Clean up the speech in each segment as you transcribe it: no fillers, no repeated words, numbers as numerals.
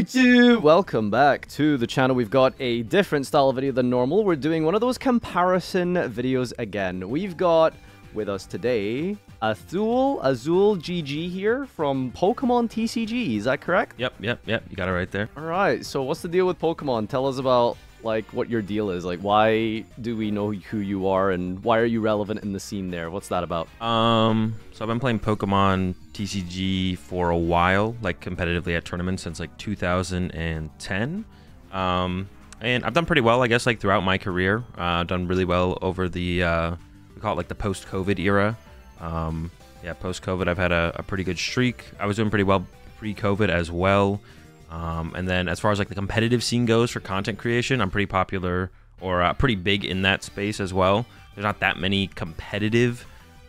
YouTube! Welcome back to the channel. We've got a different style of video than normal. We're doing one of those comparison videos again. We've got with us today AzulGG here from Pokemon TCG. Is that correct? Yep. You got it right there. All right. So what's the deal with Pokemon? Tell us about what your deal is. Why do we know who you are and why are you relevant in the scene there? What's that about? So I've been playing Pokemon TCG for a while, competitively at tournaments since 2010. And I've done pretty well, I guess, throughout my career. I've done really well over the, we call it the post-COVID era. Yeah, post-COVID, I've had a pretty good streak. I was doing pretty well pre-COVID as well. And then as far as the competitive scene goes for content creation, I'm pretty popular or pretty big in that space as well. There's not that many competitive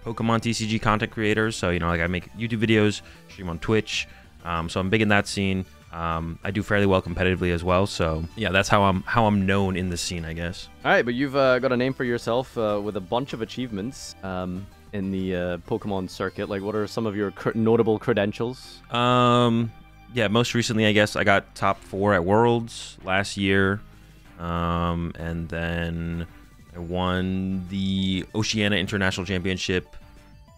Pokemon TCG content creators. So, I make YouTube videos, stream on Twitch. So I'm big in that scene. I do fairly well competitively as well. So yeah, that's how I'm known in the scene, I guess. All right. But you've got a name for yourself with a bunch of achievements. In the Pokemon circuit, what are some of your notable credentials? Yeah, most recently, I guess I got top 4 at Worlds last year, and then I won the Oceania International Championship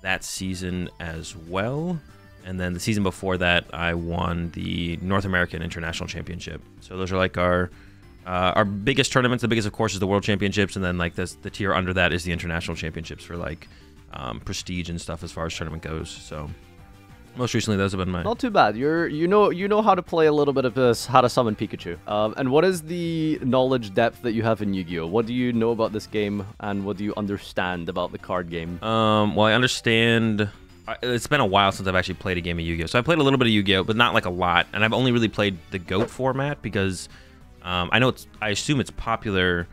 that season as well. And then the season before that, I won the North American International Championship. So those are our biggest tournaments. The biggest, of course, is the World Championships, and then the tier under that is the International Championships for prestige and stuff as far as tournament goes. So. Most recently, those have been mine. Not too bad. You know how to play a little bit of this, how to summon Pikachu. And what is the knowledge depth that you have in Yu-Gi-Oh? What do you know about this game, and what do you understand about the card game? Well, I understand. It's been a while since I've actually played a game of Yu-Gi-Oh, so I played a little bit of Yu-Gi-Oh, but not a lot. And I've only really played the GOAT format because I know I assume it's popular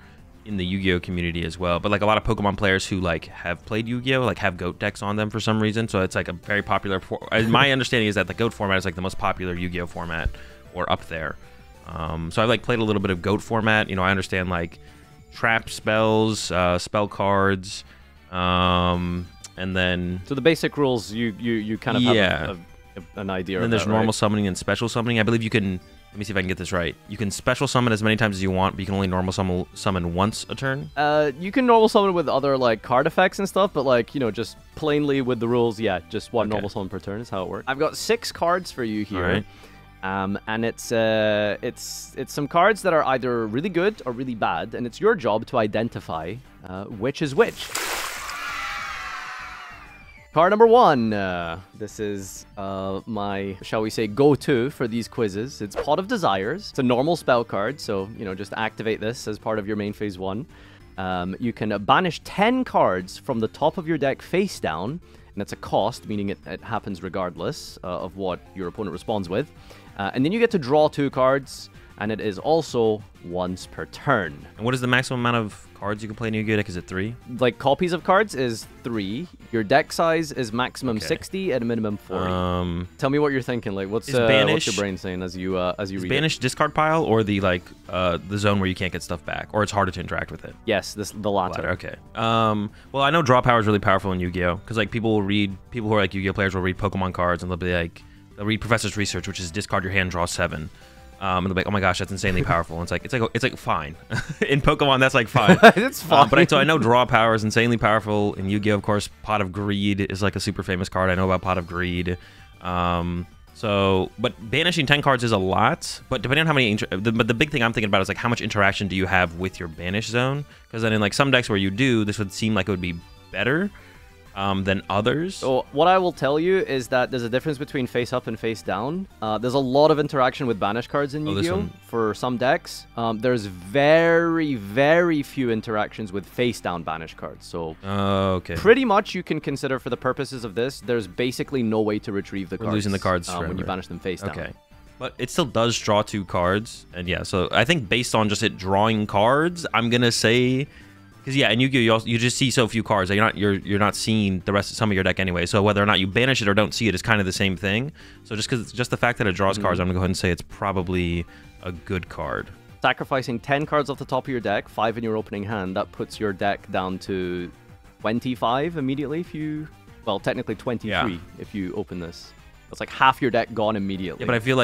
in the Yu-Gi-Oh community as well, but a lot of Pokemon players who have played Yu-Gi-Oh have GOAT decks on them for some reason, so it's a very popular my understanding is that the GOAT format is the most popular Yu-Gi-Oh format, or up there. So I've played a little bit of GOAT format. I understand trap spells, spell cards, and then so the basic rules you kind of have an idea of. And then there's normal summoning and special summoning. I believe you can, let me see if I can get this right. You can special summon as many times as you want, but you can only normal summon once a turn. You can normal summon with other card effects and stuff, but just plainly with the rules, yeah, just one normal summon per turn is how it works. I've got 6 cards for you here. All right. And it's some cards that are either really good or really bad, and it's your job to identify which is which. Card number 1. This is my, shall we say, go-to for these quizzes. It's Pot of Desires. It's a normal spell card, so, just activate this as part of your main phase 1. You can banish 10 cards from the top of your deck face down, and it's a cost, meaning it happens regardless of what your opponent responds with. And then you get to draw 2 cards, and it is also once per turn. And what is the maximum amount of cards you can play in your Yu-Gi-Oh deck? Is it 3? Copies of cards is 3. Your deck size is maximum 60 and a minimum 40. Tell me what you're thinking. What's your brain saying as you read? Banish discard pile, or the zone where you can't get stuff back, or it's harder to interact with it? Yes, the latter. Okay. Well, I know draw power is really powerful in Yu-Gi-Oh, because people who are Yu-Gi-Oh players will read Pokemon cards, and they'll read Professor's Research, which is discard your hand, draw 7. And they'll be oh my gosh, that's insanely powerful. And it's fine. In Pokemon, that's fine. It's fine. So I know draw power is insanely powerful. In Yu-Gi-Oh, of course, Pot of Greed is a super famous card. I know about Pot of Greed. But banishing 10 cards is a lot. But depending on how many, but the big thing I'm thinking about is how much interaction do you have with your banish zone? Because then in some decks where you do, this would seem it would be better than others. So what I will tell you is that there's a difference between face up and face down. There's a lot of interaction with banish cards in Yu-Gi-Oh! For some decks. There's very, very few interactions with face down banish cards. So okay. Pretty much you can consider for the purposes of this, there's basically no way to retrieve the cards. We're losing the cards when you banish them face down. Okay. But it still does draw 2 cards. And yeah, so I think based on just it drawing cards, I'm going to say... Because yeah, in Yu-Gi-Oh, you just see so few cards that you're not seeing the rest of some of your deck anyway. So whether or not you banish it or don't see it is kind of the same thing. So just the fact that it draws cards, I'm gonna go ahead and say it's probably a good card. Sacrificing 10 cards off the top of your deck, 5 in your opening hand, that puts your deck down to 25 immediately. If you, well, technically 23 if you open this. It's half your deck gone immediately. Yeah, but I feel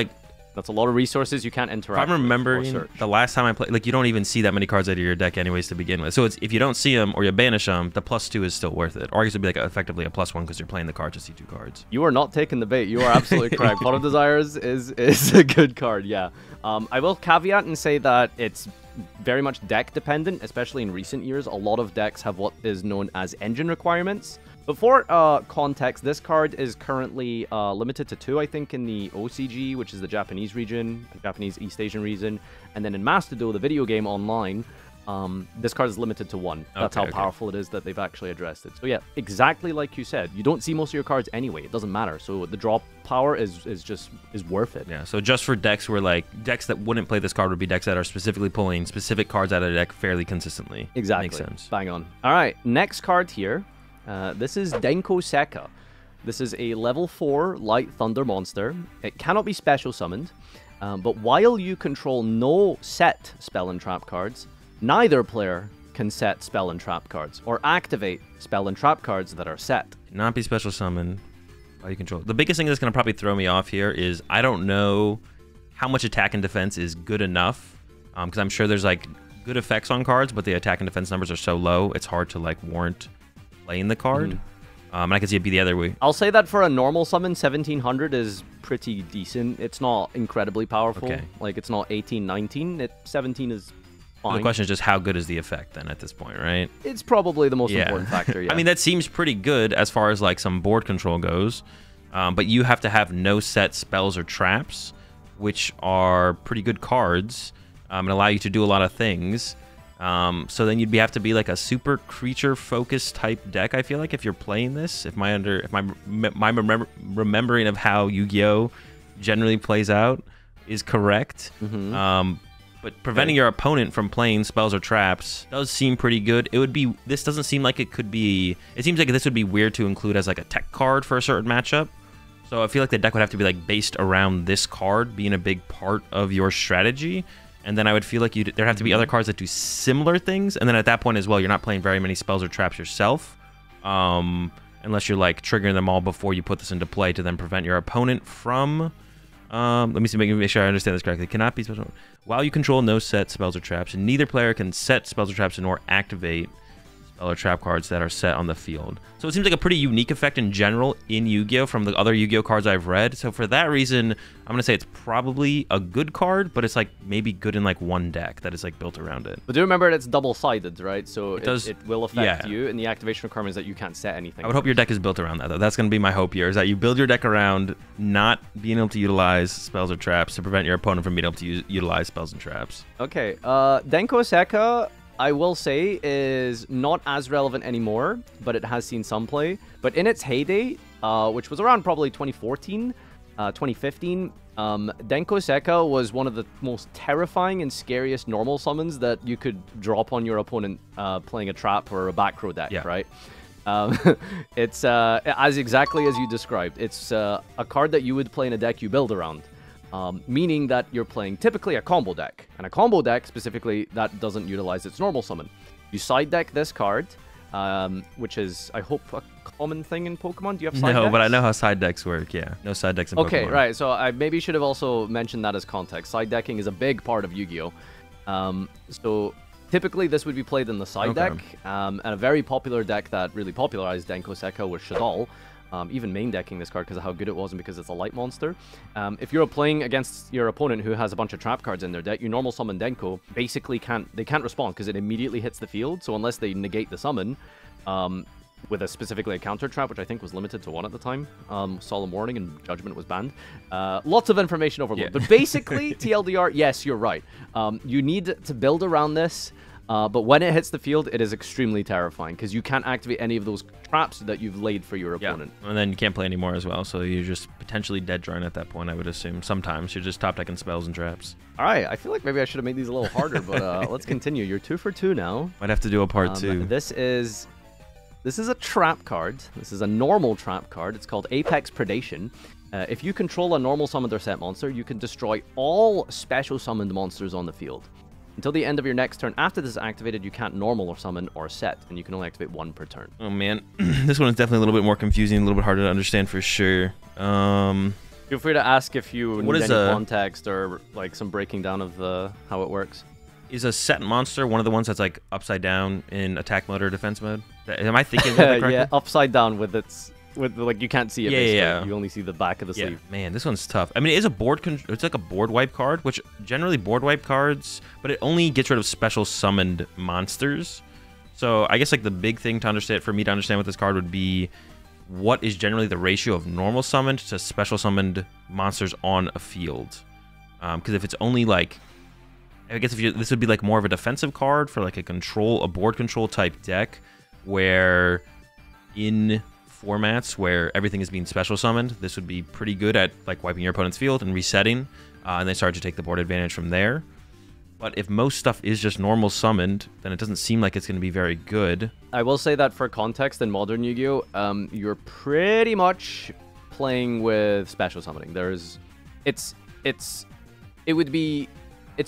That's a lot of resources you can't interact with. I'm remembering the last time I played, like, you don't even see that many cards out of your deck anyways to begin with. So it's, if you don't see them or you banish them, the +2 is still worth it. Or I guess it'd be like effectively a +1 because you're playing the card to see two cards. You are not taking the bait. You are absolutely correct. Pot of Desires is a good card, yeah. I will caveat and say that it's very much deck dependent, especially in recent years. A lot of decks have what is known as engine requirements. But for context, this card is currently limited to 2, I think, in the OCG, which is the Japanese region, the Japanese East Asian region, and then in Master Duel, the video game online, this card is limited to 1. That's how powerful it is that they've actually addressed it. So yeah, exactly like you said, you don't see most of your cards anyway. It doesn't matter. So the draw power is worth it. Yeah. So just for decks where like decks that wouldn't play this card would be decks that are specifically pulling specific cards out of the deck fairly consistently. Exactly. Makes sense. Bang on. All right, next card here. This is Denko Sekka. This is a level 4 light thunder monster. It cannot be special summoned, but while you control no set spell and trap cards, neither player can set spell and trap cards or activate spell and trap cards that are set. Not be special summoned while you control. The biggest thing that's going to probably throw me off here is I don't know how much attack and defense is good enough, because I'm sure there's like good effects on cards, but the attack and defense numbers are so low, it's hard to like warrant playing the card. And I can see it be the other way. I'll say that for a normal summon, 1700 is pretty decent. It's not incredibly powerful. Okay. Like, it's not 18, 19. 17 is fine. So the question is just how good is the effect then at this point, right? It's probably the most important factor, yeah. I mean, that seems pretty good as far as, like, some board control goes. But you have to have no set spells or traps, which are pretty good cards and allow you to do a lot of things. So then you'd have to be like a super creature focused type deck, I feel like, if you're playing this. If my remembering of how Yu-Gi-Oh generally plays out is correct, but preventing your opponent from playing spells or traps does seem pretty good. It would be, this doesn't seem like it could be, it seems like this would be weird to include as like a tech card for a certain matchup. So I feel like the deck would have to be like based around this card being a big part of your strategy. And then I would feel like there'd have to be other cards that do similar things. And then at that point as well, you're not playing very many spells or traps yourself. Unless you're like triggering them all before you put this into play to then prevent your opponent from... let me see, make sure I understand this correctly. Cannot be special. While you control no set spells or traps, and neither player can set spells or traps nor activate spell or trap cards that are set on the field. So it seems like a pretty unique effect in general in Yu-Gi-Oh from the other Yu-Gi-Oh cards I've read. So for that reason, I'm going to say it's probably a good card, but it's like maybe good in like one deck that is like built around it. But do remember it's double-sided, right? So it will affect you, and the activation requirement is that you can't set anything. I would hope your deck is built around that, though. That's going to be my hope here, is that you build your deck around not being able to utilize spells or traps to prevent your opponent from being able to utilize spells and traps. Okay, Denko Sekka, I will say, is not as relevant anymore, but it has seen some play. But in its heyday, which was around probably 2014, 2015, Denko Sekka was one of the most terrifying and scariest normal summons that you could drop on your opponent playing a trap or a back row deck, right? It's as exactly as you described. It's a card that you would play in a deck you build around. Meaning that you're playing typically a combo deck, and a combo deck specifically that doesn't utilize its normal summon. You side deck this card, which is, I hope, a common thing in Pokemon. Do you have side decks? No, but I know how side decks work, yeah. No side decks in Pokemon. Okay, right, so I maybe should have also mentioned that as context. Side decking is a big part of Yu-Gi-Oh! So typically this would be played in the side deck, and a very popular deck that really popularized Denko Sekka was Shadal. Even main decking this card because of how good it was and because it's a light monster. If you're playing against your opponent who has a bunch of trap cards in their deck, you normal summon Denko, basically they can't respond because it immediately hits the field. So unless they negate the summon with specifically a counter trap, which I think was limited to 1 at the time, Solemn Warning and Judgment was banned. Lots of information overload. But basically, TLDR, yes, you're right. You need to build around this. But when it hits the field, it is extremely terrifying because you can't activate any of those traps that you've laid for your opponent. Yeah. And then you can't play anymore as well, so you're just potentially dead drawing at that point, I would assume. Sometimes you're just top decking spells and traps. All right, I feel like maybe I should have made these a little harder, but let's continue. You're 2 for 2 now. Might have to do a part 2. This is a trap card. This is a normal trap card. It's called Apex Predation. If you control a normal summoned or set monster, you can destroy all special summoned monsters on the field. Until the end of your next turn, after this is activated, you can't normal or summon or set, and you can only activate 1 per turn. Oh, man. This one is definitely a little bit more confusing, a little bit harder to understand for sure. Feel free to ask if you need any context or like some breaking down of how it works. Is a set monster one of the ones that's like upside down in attack mode or defense mode? Am I thinking of that correctly? Yeah, upside down with its like you can't see it. Yeah. You only see the back of the sleeve. Man, this one's tough. I mean, it is a board. It's like a board wipe card, which generally board wipe cards, but it only gets rid of special summoned monsters. So I guess like the big thing to understand for me to understand with this card would be what is generally the ratio of normal summoned to special summoned monsters on a field. Because if it's only like, I guess if you, this would be like more of a defensive card for like a board control type deck, where in formats where everything is being special summoned, this would be pretty good at like wiping your opponent's field and resetting, and they start to take the board advantage from there. But if most stuff is just normal summoned, then it doesn't seem like it's going to be very good. I will say that for context in modern Yu-Gi-Oh, you're pretty much playing with special summoning. There's, it's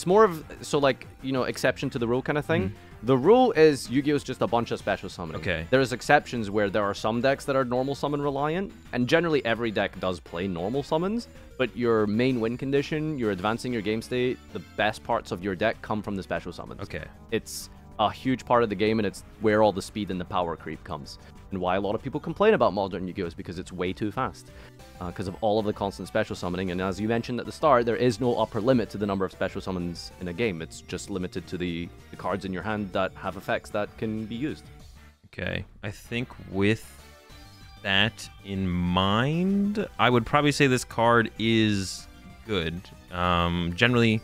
more of, so like, you know, exception to the rule kind of thing. The rule is Yu-Gi-Oh is just a bunch of special summoning. Okay. There's exceptions where there are some decks that are normal summon reliant, and generally every deck does play normal summons, but your main win condition, you're advancing your game state, the best parts of your deck come from the special summons. Okay. It's a huge part of the game, and it's where all the speed and the power creep comes. And why a lot of people complain about modern Yu-Gi-Oh is because it's way too fast, because of all of the constant special summoning. And as you mentioned at the start, there is no upper limit to the number of special summons in a game. It's just limited to the cards in your hand that have effects that can be used. Okay, I think with that in mind, I would probably say this card is good. Generally,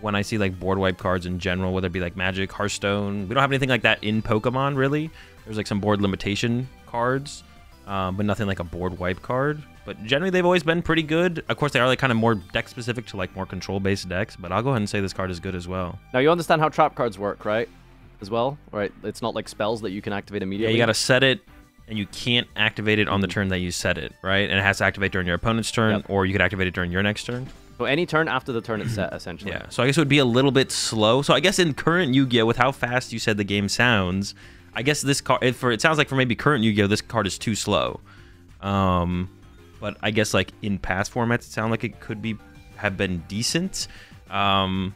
when I see like board wipe cards in general, whether it be like Magic, Hearthstone, we don't have anything like that in Pokemon, really. There's like some board limitation cards, but nothing like a board wipe card. But generally, they've always been pretty good. Of course, they are like kind of more deck-specific to like more control-based decks, but I'll go ahead and say this card is good as well. Now, you understand how trap cards work, right? As well, right? It's not like spells that you can activate immediately. Yeah, you gotta set it, and you can't activate it on the turn that you set it, right? And it has to activate during your opponent's turn, or you could activate it during your next turn. So any turn after the turn it's set, essentially. Yeah, so I guess it would be a little bit slow. So I guess in current Yu-Gi-Oh, with how fast you said the game sounds, I guess this card, for it sounds like for maybe current Yu-Gi-Oh, this card is too slow. But I guess like in past formats, it sounded like it could be have been decent. So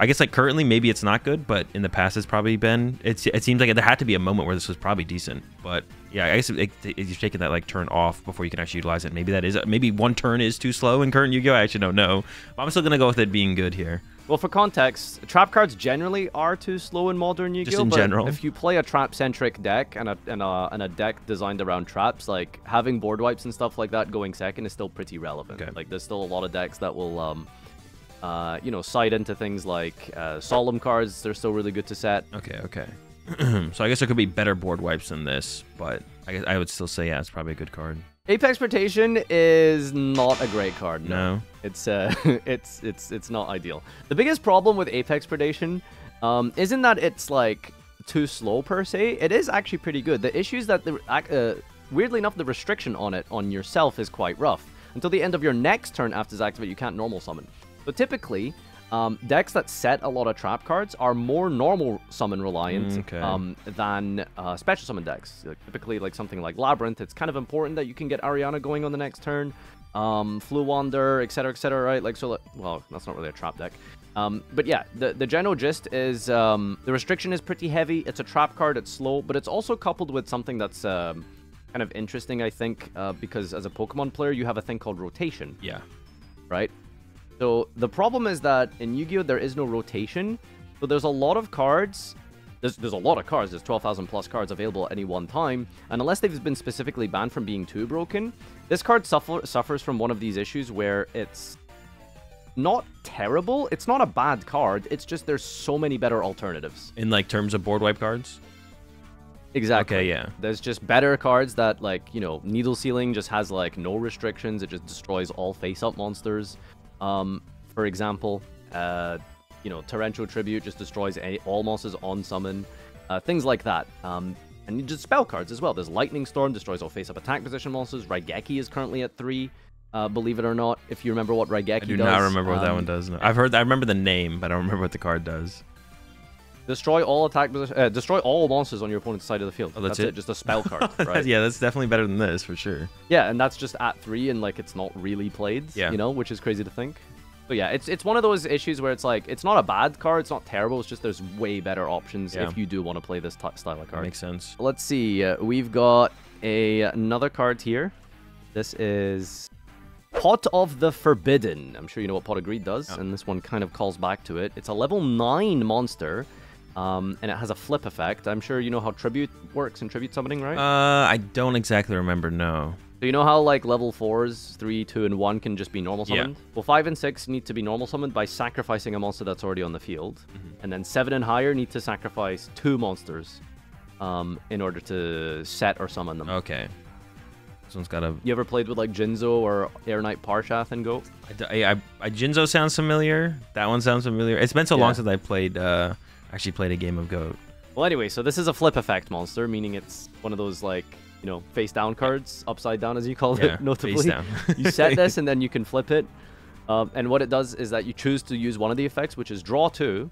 I guess like currently maybe it's not good, but in the past it's probably been. It seems like there had to be a moment where this was probably decent. But yeah, I guess if you're taking that like turn off before you can actually utilize it, maybe that is maybe one turn is too slow in current Yu-Gi-Oh. I actually don't know. But I'm still gonna go with it being good here. Well, for context, trap cards generally are too slow in modern Yu-Gi-Oh. Just in general. If you play a trap-centric deck and a deck designed around traps, like having board wipes and stuff like that going second is still pretty relevant. Okay. Like there's still a lot of decks that will, you know, side into things like Solemn cards. They're still really good to set. Okay, okay. So I guess there could be better board wipes than this, but I guess I would still say yeah, it's probably a good card. Apex Predation is not a great card. No. It's it's not ideal. The biggest problem with Apex Predation isn't that it's like too slow per se. It is actually pretty good. The issue is that the weirdly enough the restriction on it on yourself is quite rough. Until the end of your next turn after it's activated, you can't normal summon. So typically, decks that set a lot of trap cards are more normal summon reliant than special summon decks. Like, typically, like something like Labyrinth, it's kind of important that you can get Ariana going on the next turn, Floowander, etc., etc. Right? Like so. Well, that's not really a trap deck. But yeah, the general gist is the restriction is pretty heavy. It's a trap card. It's slow, but it's also coupled with something that's kind of interesting, I think, because as a Pokemon player, you have a thing called rotation. Yeah. Right. So the problem is that in Yu-Gi-Oh! There is no rotation, so there's a lot of cards, there's a lot of cards, there's 12,000 plus cards available at any one time, and unless they've been specifically banned from being too broken, this card suffers from one of these issues where it's not terrible, it's not a bad card, it's just there's so many better alternatives. In like terms of board wipe cards? Exactly. Okay, yeah. There's just better cards that like, you know, Needle Ceiling just has like no restrictions, it just destroys all face-up monsters. For example, you know, Torrential Tribute just destroys all monsters on summon, things like that. And just spell cards as well. There's Lightning Storm, destroys all face-up attack position monsters. Raigeki is currently at 3, believe it or not, if you remember what Raigeki does. I do not remember what that one does. No. I've heard, I remember the name, but I don't remember what the card does. Destroy all attack position. Destroy all monsters on your opponent's side of the field. Oh, that's it? Just a spell card, right? Yeah, that's definitely better than this for sure. Yeah, and that's just at 3, and like it's not really played. Yeah. You know, which is crazy to think. But yeah, it's one of those issues where it's like it's not a bad card, it's not terrible. It's just there's way better options if you do want to play this style of card. Makes sense. Let's see. We've got another card here. This is Pot of the Forbidden. I'm sure you know what Pot of Greed does, and this one kind of calls back to it. It's a level 9 monster. And it has a flip effect. I'm sure you know how tribute works in tribute summoning, right? I don't exactly remember, no. So you know how like level 4s, 3, 2, and 1 can just be normal summoned? Yeah. Well, 5 and 6 need to be normal summoned by sacrificing a monster that's already on the field. Mm-hmm. And then 7 and higher need to sacrifice 2 monsters in order to set or summon them. Okay. This one's got a... You ever played with like Jinzo or Air Knight Parshath and GOAT? Jinzo sounds familiar. That one sounds familiar. It's been so long since I played... actually played a game of GOAT. Well, anyway, so this is a flip effect monster, meaning it's one of those, like, you know, face down cards, upside down as you call it, notably. Face down. You set this and then you can flip it. And what it does is that you choose to use one of the effects, which is draw 2,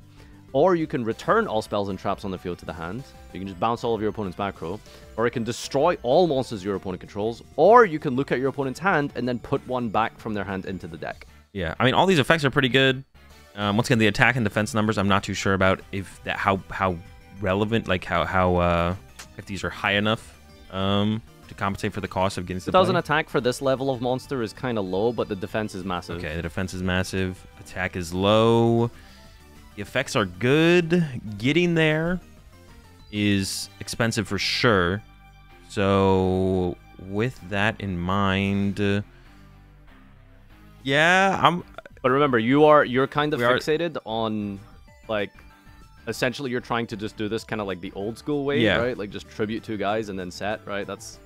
or you can return all spells and traps on the field to the hand. You can just bounce all of your opponent's back row, or it can destroy all monsters your opponent controls, or you can look at your opponent's hand and then put one back from their hand into the deck. Yeah, I mean, all these effects are pretty good. Once again, the attack and defense numbers, I'm not too sure about if that how relevant, like how if these are high enough to compensate for the cost of getting. 2,000 attack for this level of monster is kind of low, but the defense is massive. Okay, the defense is massive. Attack is low. The effects are good. Getting there is expensive for sure. So with that in mind, But remember, you're kind of fixated on, like, essentially you're trying to just do this kind of like the old school way, right? Like just tribute 2 guys and then set, right? That's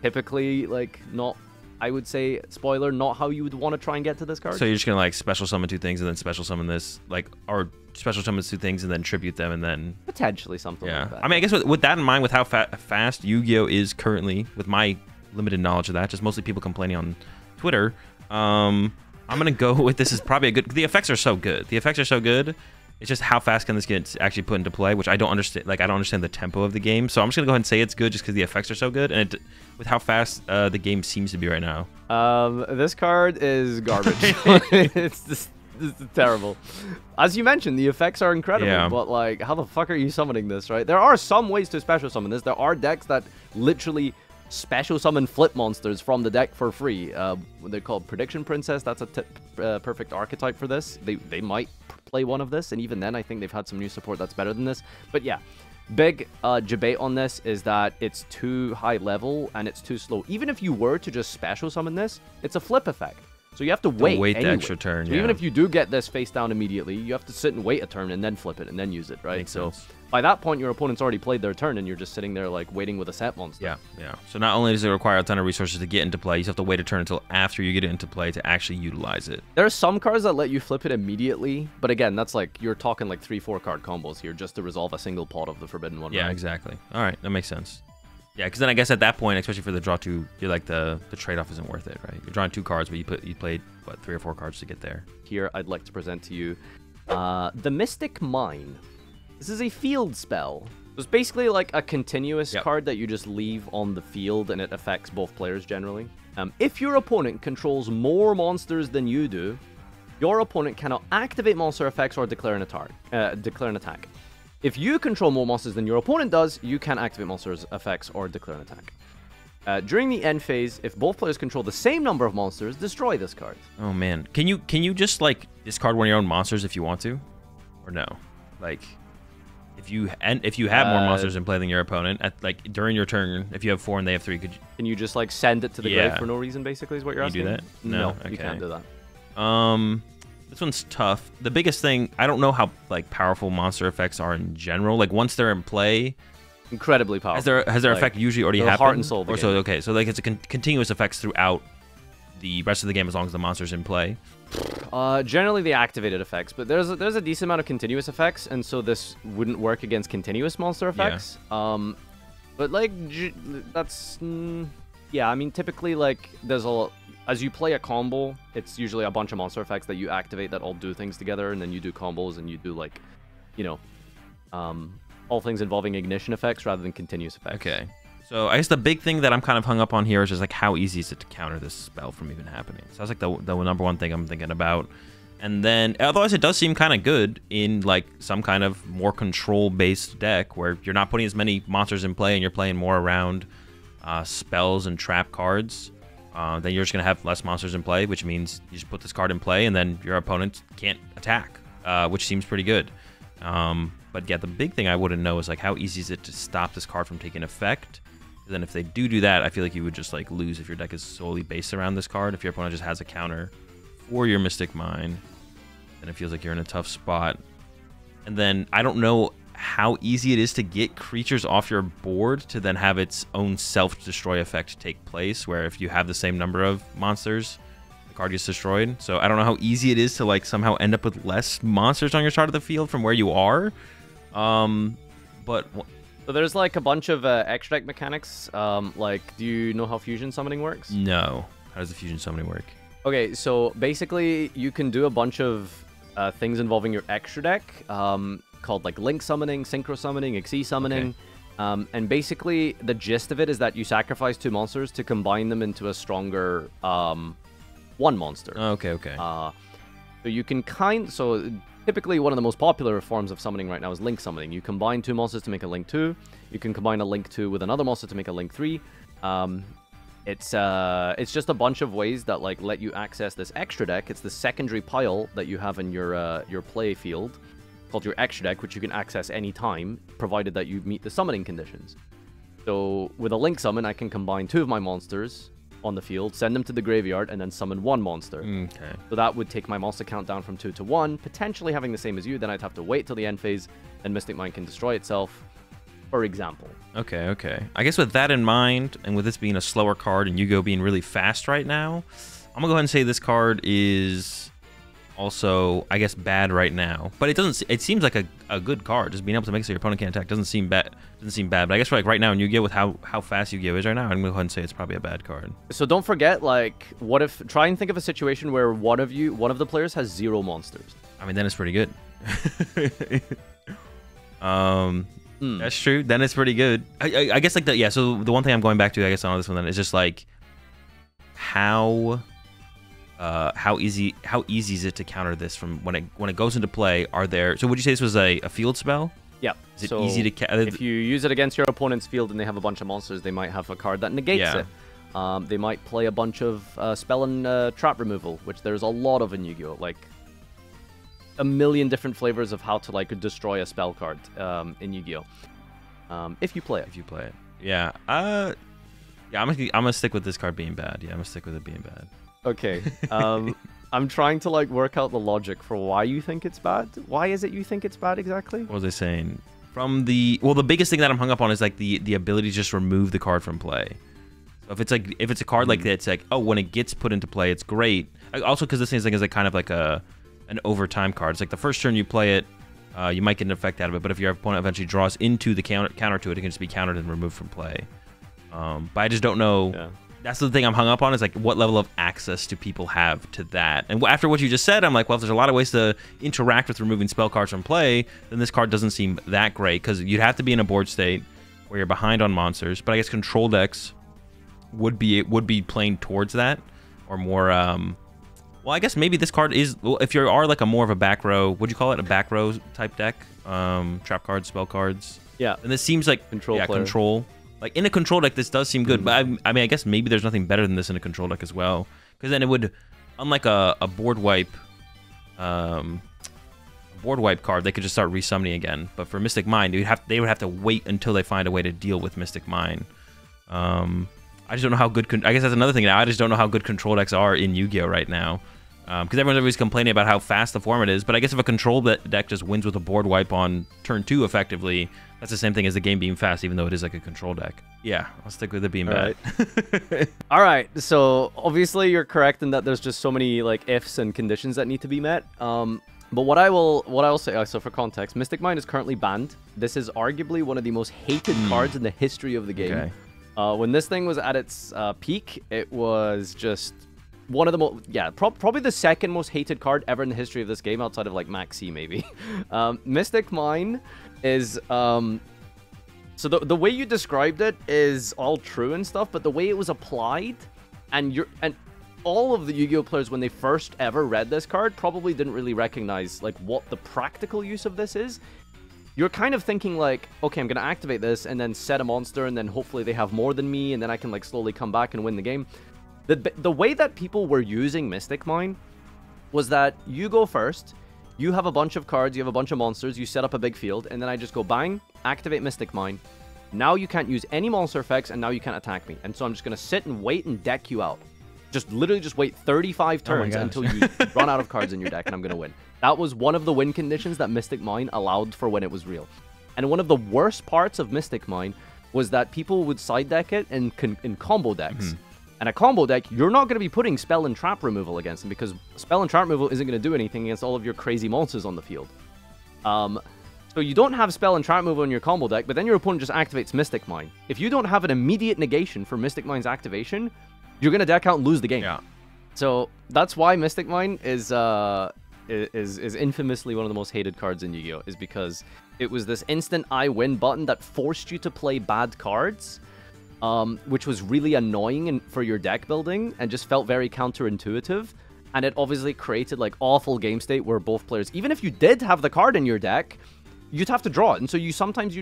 typically like not, I would say, spoiler, not how you would want to try and get to this card. So you're just gonna like special summon 2 things and then special summon this, like, or special summon 2 things and then tribute them and then potentially something like that. I mean, I guess with that in mind, with how fast Yu-Gi-Oh is currently, with my limited knowledge of that, just mostly people complaining on Twitter. I'm gonna go with this is probably a good. The effects are so good. The effects are so good. It's just how fast can this get actually put into play, which I don't understand. Like I don't understand the tempo of the game, so I'm just gonna go ahead and say it's good just because the effects are so good and it, with how fast the game seems to be right now. This card is garbage. It's terrible. As you mentioned, the effects are incredible, but like, how the fuck are you summoning this, right? There are some ways to special summon this. There are decks that literally special summon flip monsters from the deck for free. They're called Prediction Princess. That's a perfect archetype for this. They might play one of this, and even then I think they've had some new support that's better than this. But yeah, big debate on this is that it's too high level and it's too slow. Even if you were to just special summon this, it's a flip effect, so you have to wait anyway. The extra turn, so even if you do get this face down immediately, you have to sit and wait a turn and then flip it and then use it, right? Makes sense. By that point, your opponent's already played their turn, and you're just sitting there, like, waiting with a set monster. Yeah, yeah. So not only does it require a ton of resources to get into play, you have to wait a turn until after you get it into play to actually utilize it. There are some cards that let you flip it immediately, but again, that's like, you're talking like 3-4 card combos here just to resolve a single Pot of the Forbidden one. Yeah, right? Exactly. All right, that makes sense. Yeah, because then I guess at that point, especially for the draw 2, you're like, the trade-off isn't worth it, right? You're drawing 2 cards, but you played, what, 3 or 4 cards to get there. Here, I'd like to present to you the Mystic Mine. This is a field spell. It's basically like a continuous card that you just leave on the field, and it affects both players generally. If your opponent controls more monsters than you do, your opponent cannot activate monster effects or declare an attack. If you control more monsters than your opponent does, you can activate monsters' effects or declare an attack. During the end phase, if both players control the same number of monsters, destroy this card. Oh man, can you just like discard one of your own monsters if you want to, or no? Like. If you have more monsters in play than your opponent, at, like during your turn, if you have 4 and they have 3, could you... Can you just like send it to the grave for no reason? Basically, is what you're asking. Can you do that? No, okay. You can't do that. This one's tough. The biggest thing, I don't know how like powerful monster effects are in general. Like once they're in play, incredibly powerful. Has their effect usually already happened? Heart and soul. So like it's a continuous effects throughout the rest of the game as long as the monster's in play. Generally the activated effects, but there's a decent amount of continuous effects, and so this wouldn't work against continuous monster effects. But like that's I mean typically like as you play a combo, it's usually a bunch of monster effects that you activate that all do things together, and then you do combos and you do like, you know, all things involving ignition effects rather than continuous effects. Okay. So I guess the big thing that I'm kind of hung up on here is just like how easy is it to counter this spell from even happening. So that's like the number one thing I'm thinking about. And then otherwise it does seem kind of good in like some kind of more control based deck where you're not putting as many monsters in play and you're playing more around spells and trap cards. Then you're just going to have less monsters in play, which means you just put this card in play and then your opponent can't attack, which seems pretty good. But yeah, the big thing I wouldn't know is like how easy is it to stop this card from taking effect. And then if they do that, I feel like you would just like lose if your deck is solely based around this card. If your opponent just has a counter for your Mystic Mine, then it feels like you're in a tough spot. And then I don't know how easy it is to get creatures off your board to then have its own self-destroy effect take place, where if you have the same number of monsters, the card gets destroyed. So I don't know how easy it is to like somehow end up with less monsters on your side of the field from where you are. So there's like a bunch of extra deck mechanics. Like, do you know how fusion summoning works? No. How does the fusion summoning work? Okay, so basically you can do a bunch of things involving your extra deck, called like link summoning, synchro summoning, Xyz summoning. Okay. And basically the gist of it is that you sacrifice two monsters to combine them into a stronger one monster. Okay, okay. So you can so typically one of the most popular forms of summoning right now is link summoning. You combine two monsters to make a link 2. You can combine a link 2 with another monster to make a link 3. It's just a bunch of ways that like let you access this extra deck. It's the secondary pile that you have in your play field, called your extra deck, which you can access any time, provided that you meet the summoning conditions. So with a link summon, I can combine two of my monsters on the field, send them to the graveyard, and then summon one monster. Okay. So that would take my monster count down from 2 to 1, potentially having the same as you. Then I'd have to wait till the end phase, and Mystic Mine can destroy itself, for example. Okay, okay. I guess with that in mind, and with this being a slower card and Yu-Gi-Oh being really fast right now, I'm gonna go ahead and say this card is also, I guess, bad right now, but it doesn't. It seems like a good card. Just being able to make it so your opponent can't attack doesn't seem bad. Doesn't seem bad. But I guess for like right now in Yu-Gi-Oh, with how fast Yu-Gi-Oh is right now, I'm gonna go ahead and say it's probably a bad card. So don't forget, like, what if? Try and think of a situation where one of the players has 0 monsters. I mean, then it's pretty good. That's true. Then it's pretty good. I guess like that. Yeah. So the one thing I'm going back to, I guess, on this one then is just like how easy is it to counter this from when it goes into play? Are there, so would you say this was a field spell? Yeah. Is it so easy to, if you use it against your opponent's field and they have a bunch of monsters, they might have a card that negates it. They might play a bunch of spell and trap removal, which there's a lot of in Yu-Gi-Oh, like a million different flavors of how to like destroy a spell card in Yu-Gi-Oh, if you play it. If you play it. Yeah. Yeah, I'm gonna stick with this card being bad. Yeah, I'm gonna stick with it being bad. Okay, I'm trying to like work out the logic for why you think it's bad. Why is it you think it's bad exactly? What was I saying? From the, well, the biggest thing that I'm hung up on is like the ability to just remove the card from play. So if it's a card like that, it's like, oh, when it gets put into play, it's great. Also, because this thing is like kind of like an overtime card. It's like the first turn you play it, you might get an effect out of it, but if your opponent eventually draws into the counter to it, it can just be countered and removed from play. But I just don't know. Yeah. That's the thing I'm hung up on, is like what level of access do people have to that? And after what you just said, I'm like, well, if there's a lot of ways to interact with removing spell cards from play, then this card doesn't seem that great, because you'd have to be in a board state where you're behind on monsters. But I guess control decks would be playing towards that, or more. Well, I guess maybe this card is, well, if you are like a more of a back row, would you call it a back row type deck? Trap cards, spell cards. Yeah. And this seems like control. Like, in a control deck, this does seem good, but I mean, I guess maybe there's nothing better than this in a control deck as well. Because then it would, unlike a board wipe card, they could just start resummoning again. But for Mystic Mine, they would have to wait until they find a way to deal with Mystic Mine. I just don't know how good, I guess that's another thing now, I just don't know how good control decks are in Yu-Gi-Oh right now. Because everyone's always complaining about how fast the format is, but I guess if a control deck just wins with a board wipe on turn 2 effectively, that's the same thing as the game being fast, even though it is like a control deck. Yeah, I'll stick with it being bad. Right. All right, so obviously you're correct in that there's just so many like ifs and conditions that need to be met. But what I will say, so for context, Mystic Mine is currently banned. This is arguably one of the most hated cards in the history of the game. Okay. When this thing was at its peak, it was just one of the most, yeah, probably the second most hated card ever in the history of this game, outside of, like, Maxx C, maybe. Mystic Mine is, so the way you described it is all true and stuff, but the way it was applied, and all of the Yu-Gi-Oh players, when they first ever read this card, probably didn't really recognize, like, what the practical use of this is. You're kind of thinking, like, okay, I'm going to activate this and then set a monster, and then hopefully they have more than me, and then I can, like, slowly come back and win the game. The way that people were using Mystic Mine was that you go first, you have a bunch of cards, you have a bunch of monsters, you set up a big field, and then I just go bang, activate Mystic Mine. Now you can't use any monster effects, and now you can't attack me. And so I'm just going to sit and wait and deck you out. Just literally just wait 35 turns until you run out of cards in your deck, and I'm going to win. That was one of the win conditions that Mystic Mine allowed for when it was real. And one of the worst parts of Mystic Mine was that people would side deck it in combo decks. Mm-hmm. And a combo deck, you're not going to be putting Spell and Trap Removal against them, because Spell and Trap Removal isn't going to do anything against all of your crazy monsters on the field. So you don't have Spell and Trap Removal in your combo deck, but then your opponent just activates Mystic Mine. If you don't have an immediate negation for Mystic Mine's activation, you're going to deck out and lose the game. Yeah. So that's why Mystic Mine is infamously one of the most hated cards in Yu-Gi-Oh! Is because it was this instant I win button that forced you to play bad cards, which was really annoying for your deck building and just felt very counterintuitive. And it obviously created, like, awful game state where both players, even if you did have the card in your deck, you'd have to draw it. And so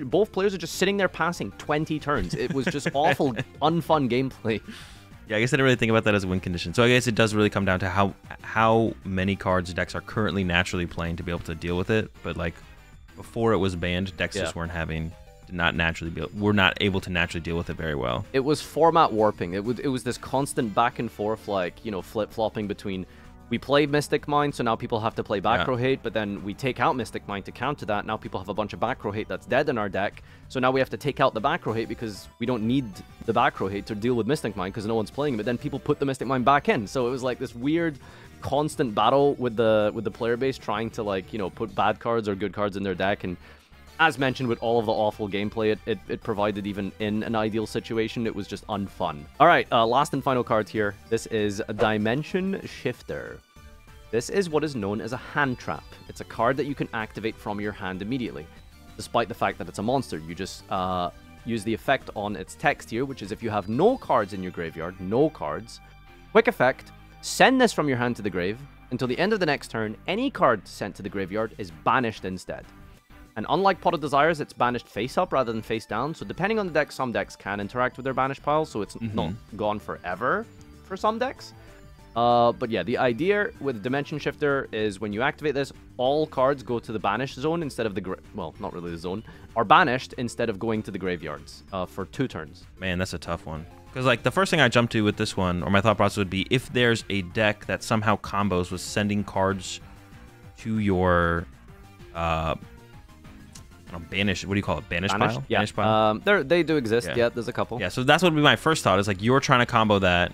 both players are just sitting there passing 20 turns. It was just awful, unfun gameplay. Yeah, I guess I didn't really think about that as a win condition. So I guess it does really come down to how many cards decks are currently naturally playing to be able to deal with it. But, like, before it was banned, decks just weren't having, were not able to naturally deal with it very well. It was format warping. It was this constant back and forth, like, you know, flip flopping between, we play Mystic Mine, so now people have to play back row hate, but then we take out Mystic Mine to counter that. Now people have a bunch of back row hate that's dead in our deck, so now we have to take out the back row hate because we don't need the back row hate to deal with Mystic Mine because no one's playing. But then people put the Mystic Mine back in, so it was like this weird, constant battle with the player base trying to, like, you know, put bad cards or good cards in their deck. And as mentioned, with all of the awful gameplay it provided, even in an ideal situation, it was just unfun. All right, last and final card here. This is Dimension Shifter. This is what is known as a hand trap. It's a card that you can activate from your hand immediately, despite the fact that it's a monster. You just use the effect on its text here, which is if you have no cards in your graveyard, no cards, quick effect, send this from your hand to the grave. Until the end of the next turn, any card sent to the graveyard is banished instead. And unlike Pot of Desires, it's banished face-up rather than face-down, so depending on the deck, some decks can interact with their banished pile, so it's not gone forever for some decks. But yeah, the idea with Dimension Shifter is when you activate this, all cards go to the banished zone instead of the... well, not really the zone. Are banished instead of going to the graveyards for 2 turns. Man, that's a tough one. Because, like, the first thing I jump to with this one, or my thought process would be, if there's a deck that somehow combos with sending cards to your... banish, what do you call it? Banished pile? Yeah. Banished pile? They do exist. Yeah, there's a couple. Yeah, so that's what would be my first thought, is like you're trying to combo that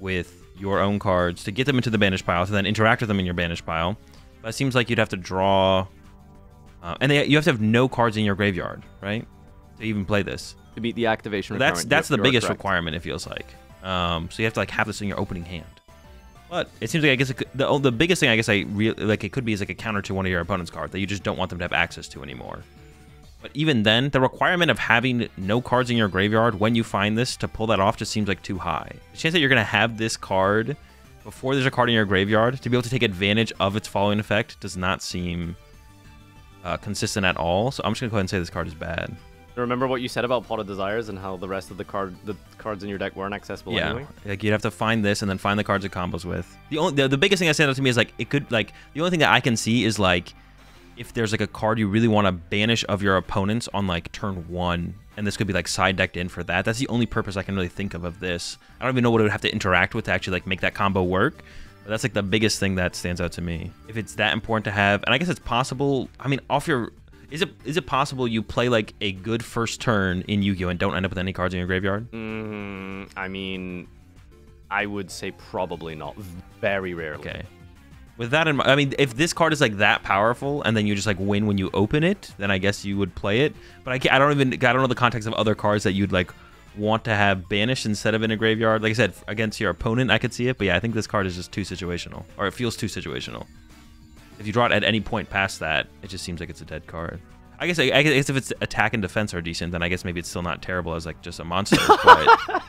with your own cards to get them into the banished pile, to then interact with them in your banished pile. But it seems like you'd have to draw, you have to have no cards in your graveyard, right? To even play this. To beat the activation requirement. So that's the biggest requirement, it feels like. So you have to, like, have this in your opening hand. But it seems like, I guess, it could, the biggest thing I guess I really like it could be is like a counter to one of your opponent's cards that you just don't want them to have access to anymore. But even then, the requirement of having no cards in your graveyard when you find this to pull that off just seems like too high. The chance that you're going to have this card before there's a card in your graveyard to be able to take advantage of its following effect does not seem consistent at all. So I'm just going to go ahead and say this card is bad. Remember what you said about Pot of Desires and how the rest of the cards in your deck weren't accessible anyway? Yeah, like you'd have to find this and then find the cards it combos with. The biggest thing that stands out to me is like it could like the only thing that I can see is like if there's like a card you really want to banish of your opponents on like turn 1, and this could be like side decked in for that. That's the only purpose I can really think of this. I don't even know what it would have to interact with to actually like make that combo work. But that's like the biggest thing that stands out to me. If it's that important to have, and I guess it's possible. I mean, off your... Is it possible you play like a good first turn in Yu-Gi-Oh and don't end up with any cards in your graveyard? I mean, I would say probably not. Very rarely. Okay. With that in mind, I mean, if this card is like that powerful and then you just like win when you open it, then I guess you would play it. But I don't know the context of other cards that you'd like want to have Banish instead of in a graveyard. Like I said, against your opponent, I could see it. But yeah, I think this card is just too situational. Or it feels too situational. If you draw it at any point past that, it just seems like it's a dead card. I guess if its attack and defense are decent, then I guess maybe it's still not terrible as like just a monster. But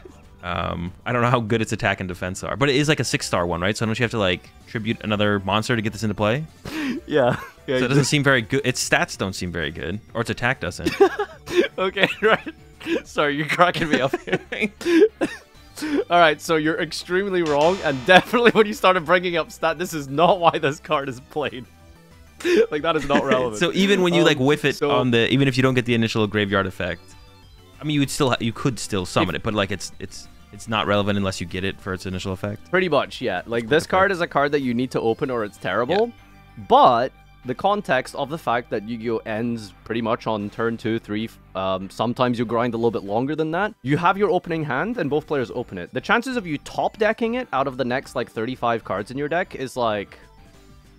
I don't know how good its attack and defense are. But it is like a 6-star one, right? So don't you have to like tribute another monster to get this into play? Yeah. So it doesn't seem very good. Its stats don't seem very good. Or its attack doesn't. Okay, right. Sorry, you're cracking me up here. All right, so you're extremely wrong, and definitely when you started bringing up stat, this is not why this card is played. Like, that is not relevant. So even when you like whiff it on the, even if you don't get the initial graveyard effect, I mean, you would still, you could still summon it, but like it's not relevant unless you get it for its initial effect. Pretty much, yeah. Like this card is a card that you need to open or it's terrible, yeah. But the context of the fact that Yu-Gi-Oh ends pretty much on turn 2, 3, sometimes you grind a little bit longer than that. You have your opening hand and both players open it. The chances of you top decking it out of the next like 35 cards in your deck is like,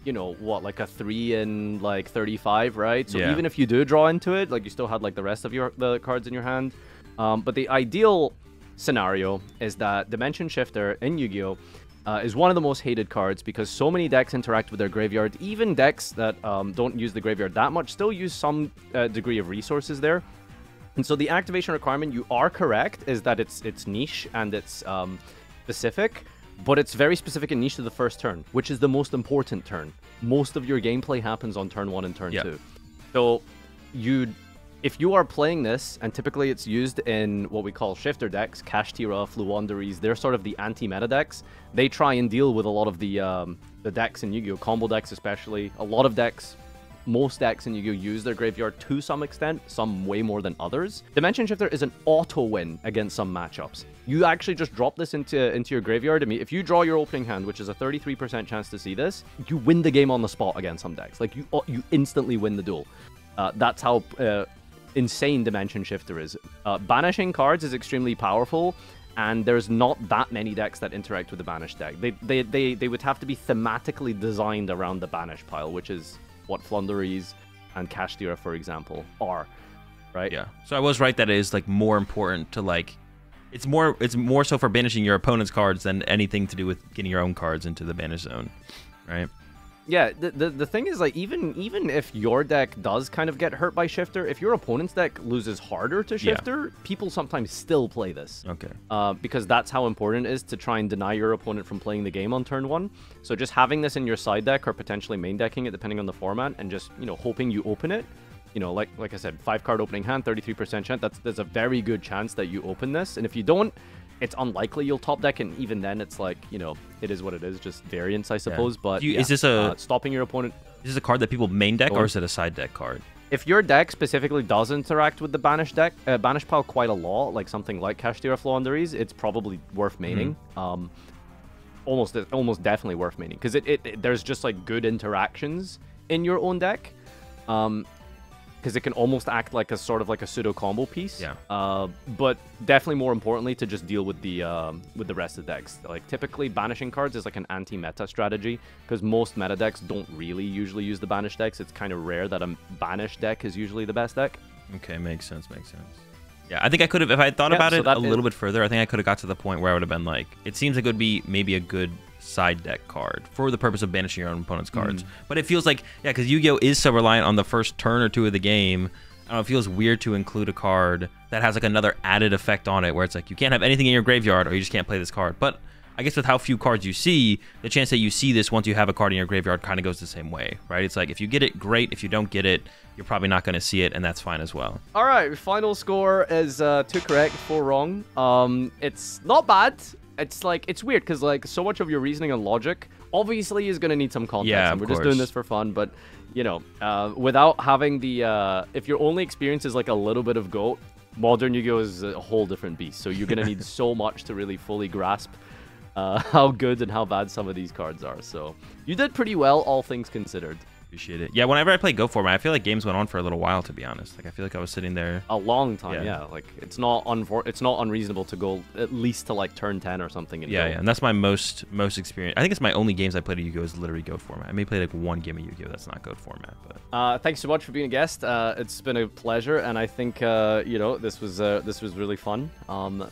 you know what, like a 3 in like 35, right? So yeah, even if you do draw into it, like you still had like the rest of the cards in your hand. But the ideal scenario is that Dimension Shifter in Yu-Gi-Oh is one of the most hated cards because so many decks interact with their graveyard. Even decks that don't use the graveyard that much still use some degree of resources there. And so the activation requirement, you are correct, is that it's niche and it's specific, but it's very specific and niche to the first turn, which is the most important turn. Most of your gameplay happens on turn 1 and turn 2. So if you are playing this, and typically it's used in what we call shifter decks, Kashtira, Floowandereeze, they're sort of the anti-meta decks. They try and deal with a lot of the decks in Yu-Gi-Oh, combo decks especially. A lot of decks, most decks in Yu-Gi-Oh use their graveyard to some extent, some way more than others. Dimension Shifter is an auto-win against some matchups. You actually just drop this into your graveyard. I mean, if you draw your opening hand, which is a 33% chance to see this, you win the game on the spot against some decks. Like, you instantly win the duel. That's how insane Dimension Shifter is. Banishing cards is extremely powerful, and there's not that many decks that interact with the Banish deck. They would have to be thematically designed around the Banish pile, which is what Floowandereeze and Kashtira, for example, are, right? Yeah. So I was right that it is like more important to like, it's more so for banishing your opponent's cards than anything to do with getting your own cards into the banish zone, right? Yeah, the thing is, like, even if your deck does kind of get hurt by Shifter, if your opponent's deck loses harder to Shifter, people sometimes still play this. Okay. Because that's how important it is to try and deny your opponent from playing the game on turn 1. So just having this in your side deck or potentially main decking it, depending on the format, and just, you know, hoping you open it. You know, like I said, 5-card opening hand, 33% chance. There's a very good chance that you open this. And if you don't, it's unlikely you'll top deck, and even then, it's like, you know, it is what it is, just variance, I suppose. Yeah. But is this a stopping your opponent? Is this a card that people main deck, or is it a side deck card? If your deck specifically does interact with the banish deck, banish pile quite a lot, like something like Kashtira, Floowandereeze, it's probably worth maining. Almost definitely worth maining because there's just like good interactions in your own deck, because it can almost act like a sort of like a pseudo combo piece. Yeah. But definitely more importantly to just deal with the rest of the decks. Like typically banishing cards is like an anti-meta strategy because most meta decks don't really usually use the banish decks. It's kind of rare that a banish deck is usually the best deck. Okay, makes sense, makes sense. Yeah, I think I could have, if I thought about it a little bit further, I think I could have got to the point where I would have been like, it seems like it would be maybe a good side deck card for the purpose of banishing your own opponent's cards. But it feels like, yeah, because Yu-Gi-Oh is so reliant on the first turn or two of the game, it feels weird to include a card that has like another added effect on it where it's like you can't have anything in your graveyard or you just can't play this card. But I guess with how few cards you see, the chance that you see this once you have a card in your graveyard kind of goes the same way, right? It's like if you get it, great. If you don't get it, you're probably not going to see it, and that's fine as well. All right, final score is 2 correct, 4 wrong. It's not bad. It's like, it's weird because like so much of your reasoning and logic obviously is going to need some context. Yeah, and we're just doing this for fun, but you know, without having the if your only experience is like a little bit of GOAT, modern Yu-Gi-Oh is a whole different beast. So you're going to need so much to really fully grasp how good and how bad some of these cards are. So you did pretty well, all things considered. Appreciate it. Yeah, whenever I play Go For Me, I feel like games went on for a little while, to be honest. Like, I feel like I was sitting there a long time. Yeah, yeah. Like, it's not unreasonable to go at least to like turn 10 or something. And yeah, yeah, and that's my most experience. I think it's my only games I played at Yu-Gi-Oh is literally Go Format. I may play like one game of Yu-Gi-Oh that's not Go Format, but thanks so much for being a guest. It's been a pleasure, and I think you know, this was really fun.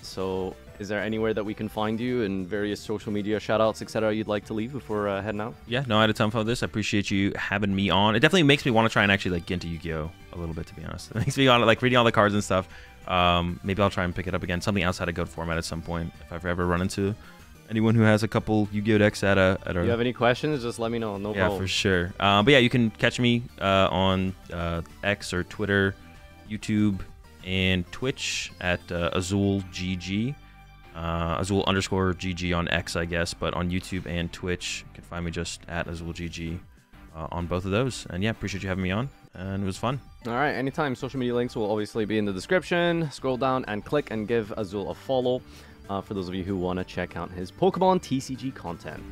So is there anywhere that we can find you and various social media shout-outs, etc. you'd like to leave before heading out? Yeah, no, I had a ton for this. I appreciate you having me on. It definitely makes me want to try and actually like get into Yu-Gi-Oh a little bit, to be honest. It makes me want to like reading all the cards and stuff. Maybe I'll try and pick it up again. Something outside of GOAT format at some point if I've ever run into anyone who has a couple Yu-Gi-Oh decks at a... If you have any questions, just let me know. No problem. Yeah, for sure. But yeah, you can catch me on X or Twitter, YouTube, and Twitch at AzulGG. Azul_GG on X, I guess, but on YouTube and Twitch, you can find me just at AzulGG on both of those. And yeah, appreciate you having me on, and it was fun. All right, anytime. Social media links will obviously be in the description. Scroll down and click and give Azul a follow for those of you who want to check out his Pokemon TCG content.